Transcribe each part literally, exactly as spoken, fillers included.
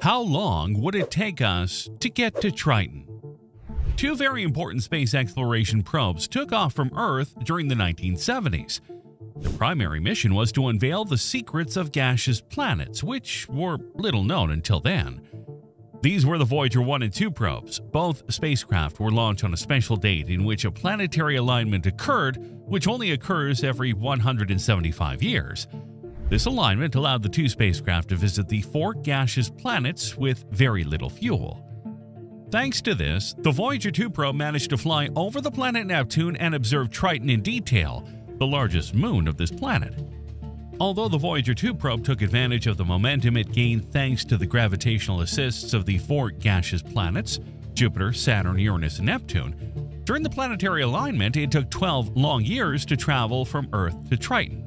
How long would it take us to get to Triton? Two very important space exploration probes took off from Earth during the nineteen seventies. The primary mission was to unveil the secrets of gaseous planets, which were little known until then. These were the Voyager one and two probes. Both spacecraft were launched on a special date in which a planetary alignment occurred, which only occurs every one hundred seventy-five years. This alignment allowed the two spacecraft to visit the four gaseous planets with very little fuel. Thanks to this, the Voyager two probe managed to fly over the planet Neptune and observe Triton in detail, the largest moon of this planet. Although the Voyager two probe took advantage of the momentum it gained thanks to the gravitational assists of the four gaseous planets, Jupiter, Saturn, Uranus, and Neptune, during the planetary alignment it took twelve long years to travel from Earth to Triton.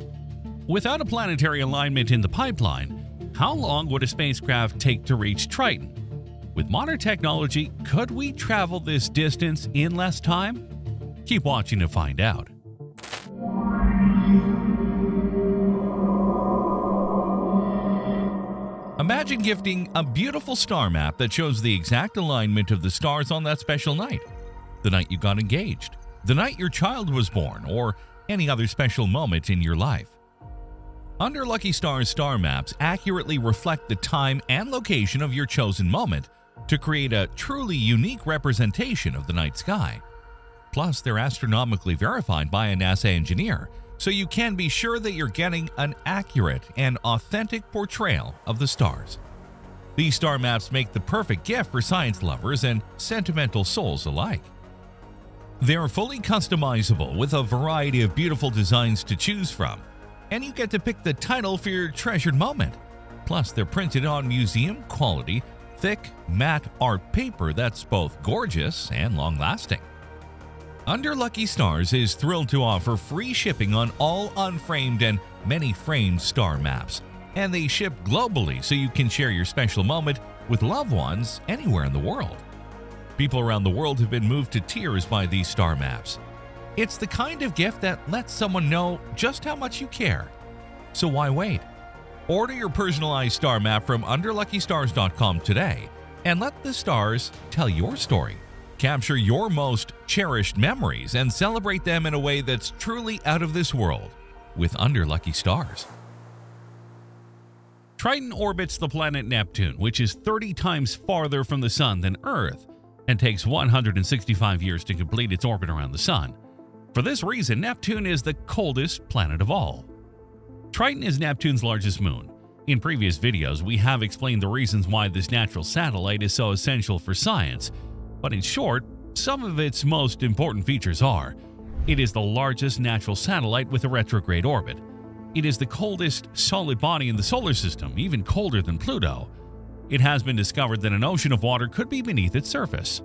Without a planetary alignment in the pipeline, how long would a spacecraft take to reach Triton? With modern technology, could we travel this distance in less time? Keep watching to find out. Imagine gifting a beautiful star map that shows the exact alignment of the stars on that special night. The night you got engaged, the night your child was born, or any other special moment in your life. Under Lucky Stars star maps accurately reflect the time and location of your chosen moment, to create a truly unique representation of the night sky. Plus, they're astronomically verified by a NASA engineer, so you can be sure that you're getting an accurate and authentic portrayal of the stars. These star maps make the perfect gift for science lovers and sentimental souls alike. They're fully customizable with a variety of beautiful designs to choose from, and you get to pick the title for your treasured moment. Plus, they're printed on museum-quality, thick, matte art paper that's both gorgeous and long-lasting. Under Lucky Stars is thrilled to offer free shipping on all unframed and many framed star maps, and they ship globally so you can share your special moment with loved ones anywhere in the world. People around the world have been moved to tears by these star maps. It's the kind of gift that lets someone know just how much you care. So why wait? Order your personalized star map from Under Lucky Stars dot com today and let the stars tell your story. Capture your most cherished memories and celebrate them in a way that's truly out of this world with Under Lucky Stars. Triton orbits the planet Neptune, which is thirty times farther from the Sun than Earth and takes one hundred sixty-five years to complete its orbit around the Sun. For this reason, Neptune is the coldest planet of all. Triton is Neptune's largest moon. In previous videos, we have explained the reasons why this natural satellite is so essential for science. But in short, some of its most important features are: it is the largest natural satellite with a retrograde orbit. It is the coldest solid body in the solar system, even colder than Pluto. It has been discovered that an ocean of water could be beneath its surface.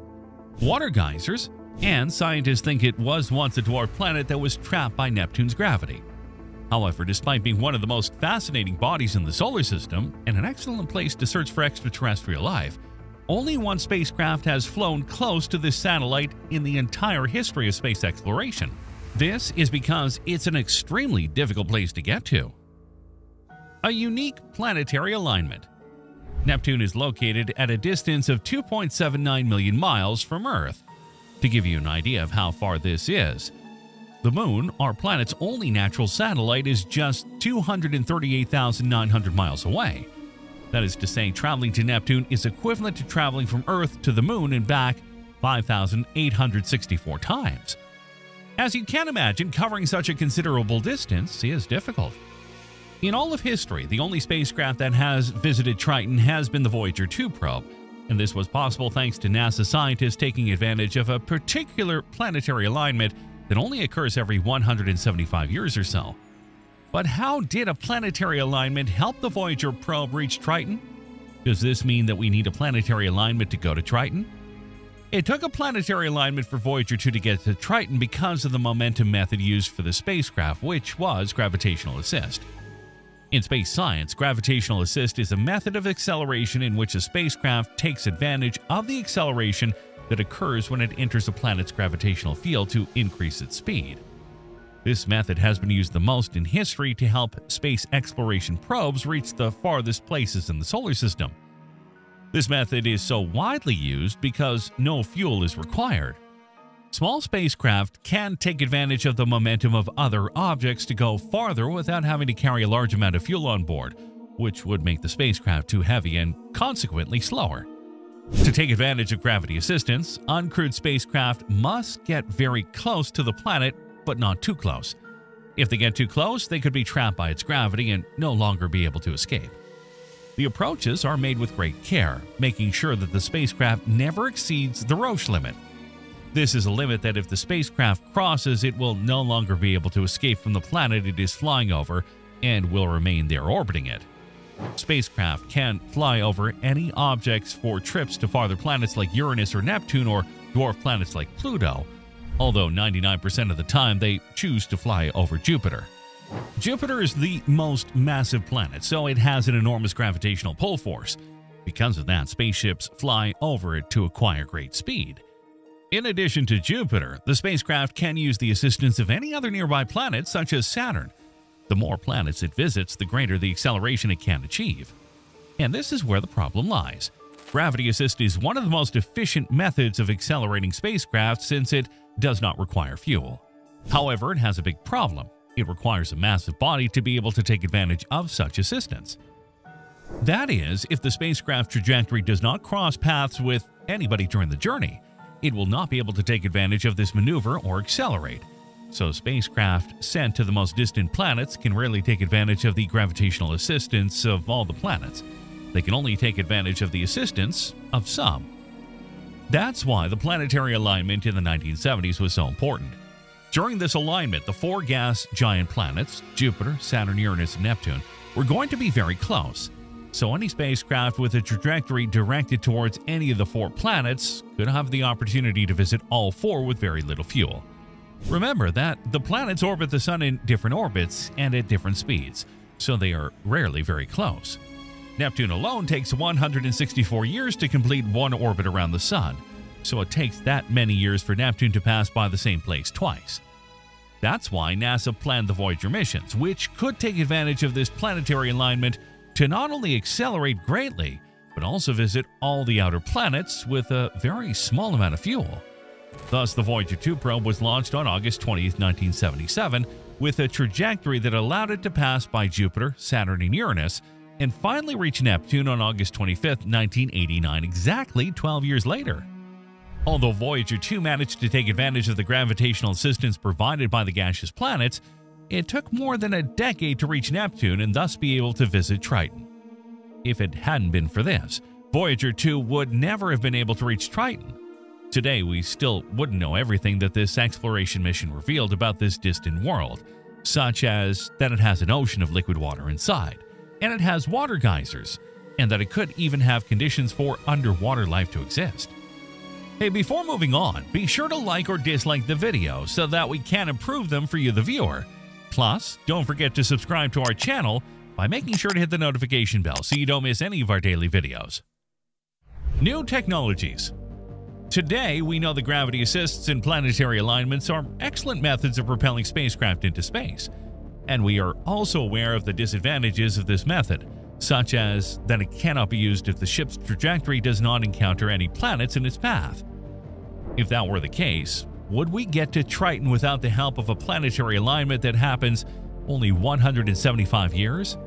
Water geysers, and scientists think it was once a dwarf planet that was trapped by Neptune's gravity. However, despite being one of the most fascinating bodies in the solar system and an excellent place to search for extraterrestrial life, only one spacecraft has flown close to this satellite in the entire history of space exploration. This is because it's an extremely difficult place to get to. A unique planetary alignment. Neptune is located at a distance of two point seven nine million miles from Earth. To give you an idea of how far this is, the Moon, our planet's only natural satellite, is just two hundred thirty-eight thousand nine hundred miles away. That is to say, traveling to Neptune is equivalent to traveling from Earth to the Moon and back five thousand eight hundred sixty-four times. As you can imagine, covering such a considerable distance is difficult. In all of history, the only spacecraft that has visited Triton has been the Voyager two probe, and this was possible thanks to NASA scientists taking advantage of a particular planetary alignment that only occurs every one hundred seventy-five years or so. But how did a planetary alignment help the Voyager probe reach Triton? Does this mean that we need a planetary alignment to go to Triton? It took a planetary alignment for Voyager two to get to Triton because of the momentum method used for the spacecraft, which was gravitational assist. In space science, gravitational assist is a method of acceleration in which a spacecraft takes advantage of the acceleration that occurs when it enters a planet's gravitational field to increase its speed. This method has been used the most in history to help space exploration probes reach the farthest places in the solar system. This method is so widely used because no fuel is required. Small spacecraft can take advantage of the momentum of other objects to go farther without having to carry a large amount of fuel on board, which would make the spacecraft too heavy and consequently slower. To take advantage of gravity assistance, uncrewed spacecraft must get very close to the planet, but not too close. If they get too close, they could be trapped by its gravity and no longer be able to escape. The approaches are made with great care, making sure that the spacecraft never exceeds the Roche limit. This is a limit that if the spacecraft crosses, it will no longer be able to escape from the planet it is flying over and will remain there orbiting it. Spacecraft can fly over any objects for trips to farther planets like Uranus or Neptune or dwarf planets like Pluto, although ninety-nine percent of the time they choose to fly over Jupiter. Jupiter is the most massive planet, so it has an enormous gravitational pull force. Because of that, spaceships fly over it to acquire great speed. In addition to Jupiter, the spacecraft can use the assistance of any other nearby planet, such as Saturn. The more planets it visits, the greater the acceleration it can achieve. And this is where the problem lies. Gravity assist is one of the most efficient methods of accelerating spacecraft since it does not require fuel. However, it has a big problem. It requires a massive body to be able to take advantage of such assistance. That is, if the spacecraft trajectory does not cross paths with anybody during the journey, it will not be able to take advantage of this maneuver or accelerate. So spacecraft sent to the most distant planets can rarely take advantage of the gravitational assistance of all the planets. They can only take advantage of the assistance of some. That's why the planetary alignment in the nineteen seventies was so important. During this alignment, the four gas giant planets, Jupiter, Saturn, Uranus, and Neptune, were going to be very close. So any spacecraft with a trajectory directed towards any of the four planets could have the opportunity to visit all four with very little fuel. Remember that the planets orbit the Sun in different orbits and at different speeds, so they are rarely very close. Neptune alone takes one hundred sixty-four years to complete one orbit around the Sun, so it takes that many years for Neptune to pass by the same place twice. That's why NASA planned the Voyager missions, which could take advantage of this planetary alignment to not only accelerate greatly, but also visit all the outer planets with a very small amount of fuel. Thus, the Voyager two probe was launched on August twentieth nineteen seventy-seven with a trajectory that allowed it to pass by Jupiter, Saturn, and Uranus, and finally reach Neptune on August twenty-fifth nineteen eighty-nine, exactly twelve years later. Although Voyager two managed to take advantage of the gravitational assistance provided by the gaseous planets, it took more than a decade to reach Neptune and thus be able to visit Triton. If it hadn't been for this, Voyager two would never have been able to reach Triton. Today, we still wouldn't know everything that this exploration mission revealed about this distant world, such as that it has an ocean of liquid water inside, and it has water geysers, and that it could even have conditions for underwater life to exist. Hey, before moving on, be sure to like or dislike the video so that we can improve them for you, the viewer. Plus, don't forget to subscribe to our channel by making sure to hit the notification bell so you don't miss any of our daily videos. New technologies. Today, we know the gravity assists and planetary alignments are excellent methods of propelling spacecraft into space. And we are also aware of the disadvantages of this method, such as that it cannot be used if the ship's trajectory does not encounter any planets in its path. If that were the case, would we get to Triton without the help of a planetary alignment that happens only one hundred seventy-five years?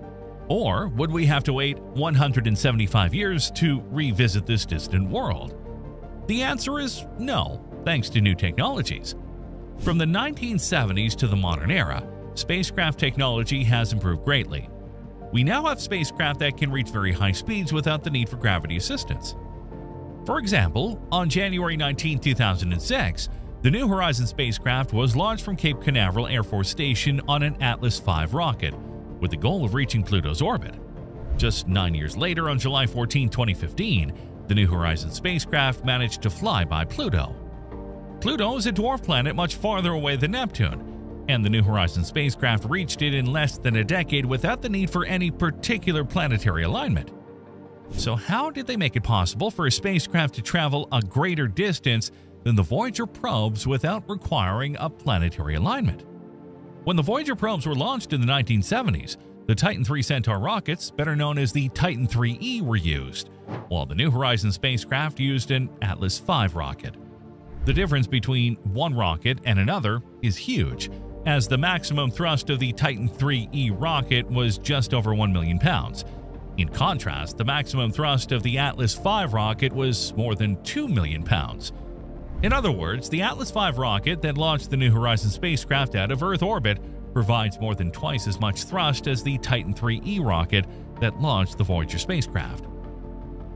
Or would we have to wait one hundred seventy-five years to revisit this distant world? The answer is no, thanks to new technologies. From the nineteen seventies to the modern era, spacecraft technology has improved greatly. We now have spacecraft that can reach very high speeds without the need for gravity assistance. For example, on January nineteenth two thousand six, the New Horizons spacecraft was launched from Cape Canaveral Air Force Station on an Atlas five rocket with the goal of reaching Pluto's orbit. Just nine years later, on July fourteenth twenty fifteen, the New Horizons spacecraft managed to fly by Pluto. Pluto is a dwarf planet much farther away than Neptune, and the New Horizons spacecraft reached it in less than a decade without the need for any particular planetary alignment. So how did they make it possible for a spacecraft to travel a greater distance than the Voyager probes without requiring a planetary alignment? When the Voyager probes were launched in the nineteen seventies, The Titan three Centaur rockets, better known as the Titan three E, were used, while the New Horizons spacecraft used an Atlas five rocket. The difference between one rocket and another is huge, as the maximum thrust of the Titan three E rocket was just over one million pounds. In contrast, the maximum thrust of the Atlas five rocket was more than two million pounds. In other words, the Atlas five rocket that launched the New Horizons spacecraft out of Earth orbit provides more than twice as much thrust as the Titan three E rocket that launched the Voyager spacecraft.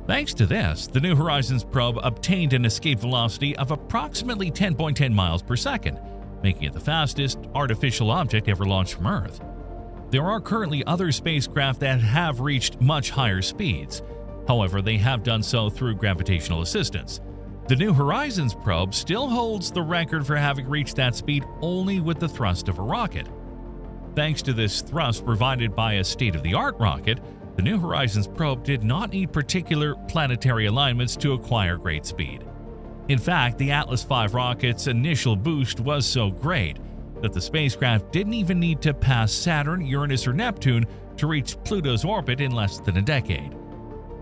Thanks to this, the New Horizons probe obtained an escape velocity of approximately ten point one zero miles per second, making it the fastest artificial object ever launched from Earth. There are currently other spacecraft that have reached much higher speeds. However, they have done so through gravitational assistance. The New Horizons probe still holds the record for having reached that speed only with the thrust of a rocket. Thanks to this thrust provided by a state-of-the-art rocket, the New Horizons probe did not need particular planetary alignments to acquire great speed. In fact, the Atlas five rocket's initial boost was so great that the spacecraft didn't even need to pass Saturn, Uranus, or Neptune to reach Pluto's orbit in less than a decade.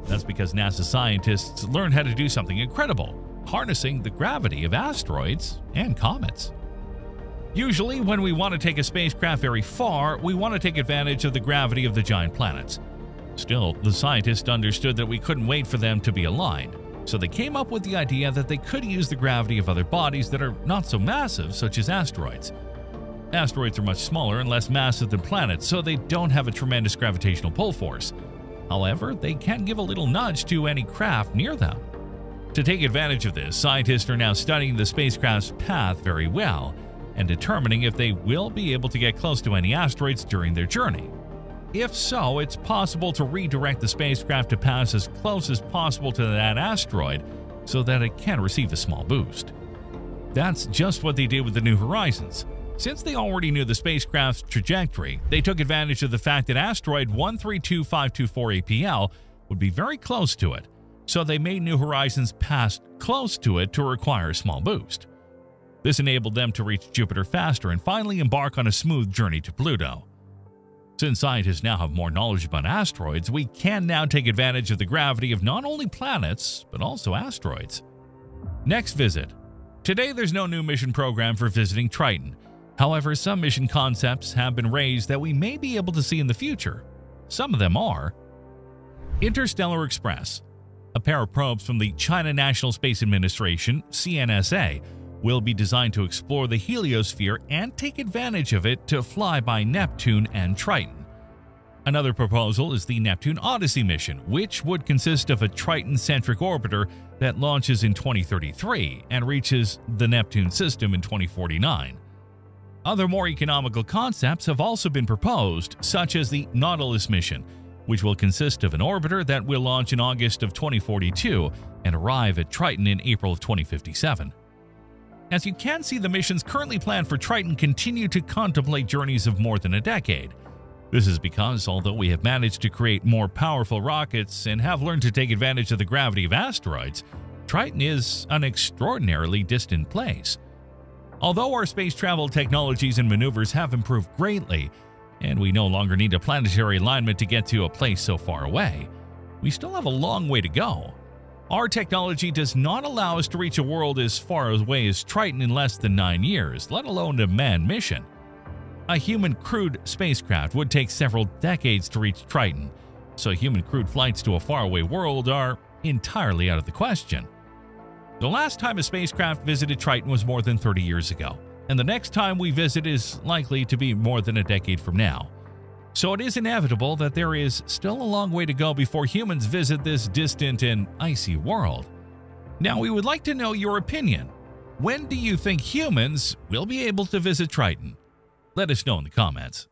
That's because NASA scientists learned how to do something incredible, harnessing the gravity of asteroids and comets. Usually, when we want to take a spacecraft very far, we want to take advantage of the gravity of the giant planets. Still, the scientists understood that we couldn't wait for them to be aligned. So they came up with the idea that they could use the gravity of other bodies that are not so massive, such as asteroids. Asteroids are much smaller and less massive than planets, so they don't have a tremendous gravitational pull force. However, they can give a little nudge to any craft near them. To take advantage of this, scientists are now studying the spacecraft's path very well and determining if they will be able to get close to any asteroids during their journey. If so, it's possible to redirect the spacecraft to pass as close as possible to that asteroid so that it can receive a small boost. That's just what they did with the New Horizons. Since they already knew the spacecraft's trajectory, they took advantage of the fact that asteroid one three two five two four A P L would be very close to it, so they made New Horizons pass close to it to require a small boost. This enabled them to reach Jupiter faster and finally embark on a smooth journey to Pluto. Since scientists now have more knowledge about asteroids, we can now take advantage of the gravity of not only planets, but also asteroids. Next visit. Today, there's no new mission program for visiting Triton. However, some mission concepts have been raised that we may be able to see in the future. Some of them are Interstellar Express. A pair of probes from the China National Space Administration, C N S A, will be designed to explore the heliosphere and take advantage of it to fly by Neptune and Triton. Another proposal is the Neptune Odyssey mission, which would consist of a Triton-centric orbiter that launches in twenty thirty-three and reaches the Neptune system in twenty forty-nine. Other more economical concepts have also been proposed, such as the Nautilus mission, which will consist of an orbiter that will launch in August of twenty forty-two and arrive at Triton in April of twenty fifty-seven. As you can see, the missions currently planned for Triton continue to contemplate journeys of more than a decade. This is because, although we have managed to create more powerful rockets and have learned to take advantage of the gravity of asteroids, Triton is an extraordinarily distant place. Although our space travel technologies and maneuvers have improved greatly, and we no longer need a planetary alignment to get to a place so far away, we still have a long way to go. Our technology does not allow us to reach a world as far away as Triton in less than nine years, let alone a manned mission. A human-crewed spacecraft would take several decades to reach Triton, so human-crewed flights to a faraway world are entirely out of the question. The last time a spacecraft visited Triton was more than thirty years ago, and the next time we visit is likely to be more than a decade from now. So it is inevitable that there is still a long way to go before humans visit this distant and icy world. Now, we would like to know your opinion. When do you think humans will be able to visit Triton? Let us know in the comments.